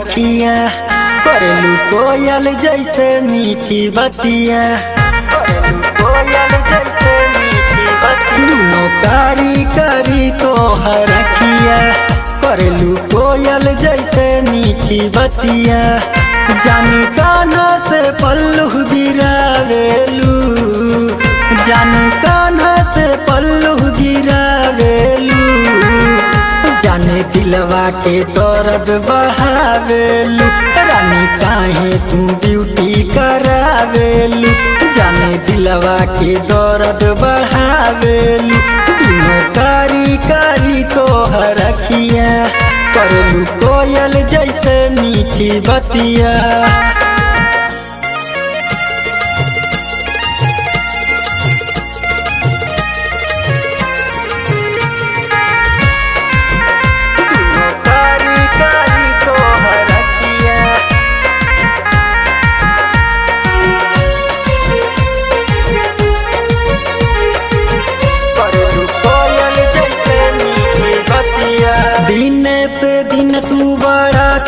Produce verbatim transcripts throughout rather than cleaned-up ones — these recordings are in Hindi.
सखिया करलू कोयल जैसे मीठी बतिया, दोनों कारी करी तो हरखिया करलू कोयल जैसे मीठी बतिया। जानी कान्हा से पल्लू गिरावेलू, जानी कान्हा से पल्लू गिरावेलू, जाने दिलवा के दर्द बहावेलू। रानी काहे तू ब्यूटी करावेलू, जाने दिलवा के दर्द बहावेलू। दोनों कारी कारी तोहर अखिया करलू कोयल जैसे मीठी बतिया।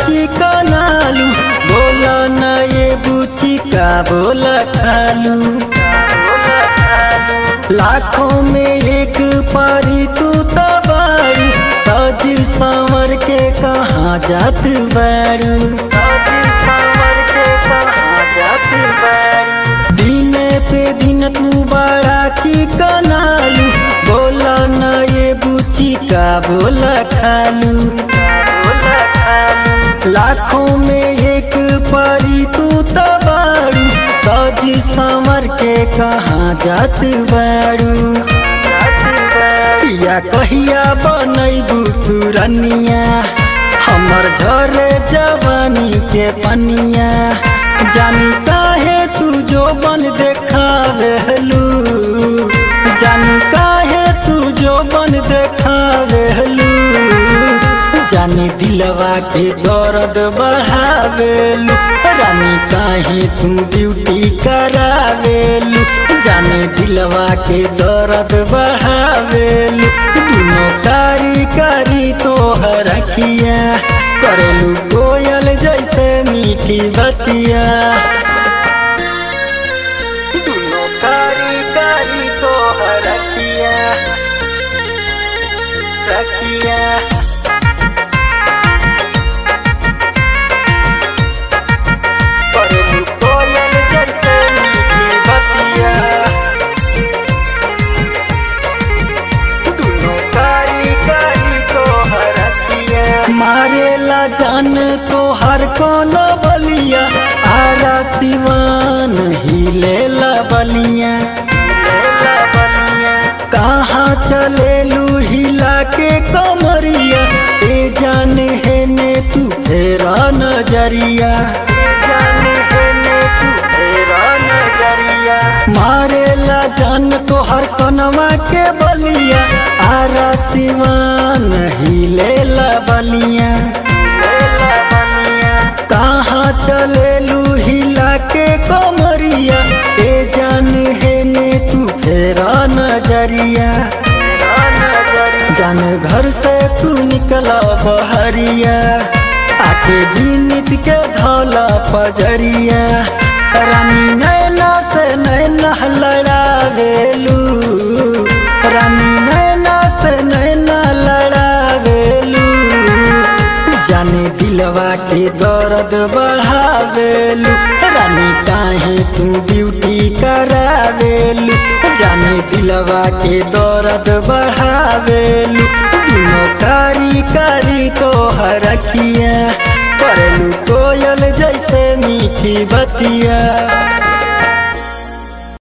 चिकनालू बोला ना ये बुचिका बोला खालू, लाखों में एक पारी तू तबारू। सज सावर के कहाँ जात बारू, दिन पे दिन तू बड़ा चिकनालू बोला ना ये बुचिका बोला खालू, लाखों में एक पारी तू तबारू। साजी सामर के कहाँ जात बारू, या कहिया बनैबू सुरनिया हमर झरे जवानी के पनिया। जानी काहे तू जोबन देखावेलू, जानी काहे तू जोबन देखावेलू, जानी दिलवा के दर्द बढ़ावेलू। रानी काहे तू ब्यूटी करावेलू, जानी दिलवा के दर्द बढ़ावेलू। दोनों कारी कारी तोहर अखिया करलू कोयल जैसे मीठी बतिया। दोनों कारी कारी तोहर अखिया अखिया। मारेला जान तो हर कौन बलिया, आरा सिवान हिलेला बलिया। कहाँ चलेलू हिला के कमरिया, ए जाने है ने तू तेरा नजरिया, मारेला जान तो हर कौनवा के बलिया, आरा सिवान हिलेला बलिया। कहाँ चलेलू हिला के कमरिया, ते जाने है ने तू फेरा नजरिया। जान घर से तू निकला बहरिया, आके बीनित के धौला पजरिया। रानी नैना से नैना लड़ावेलू, रानी नैना से नैना लड़ावेलू, जाने दिलवा के दर्द बढ़ावेलू। रानी काहे तू ब्यूटी करावेलू, जाने दिलवा के दर्द बढ़ावेलू। दोनों कारी कारी तोहर अखिया करलू कोयल जैसे मीठी बतिया।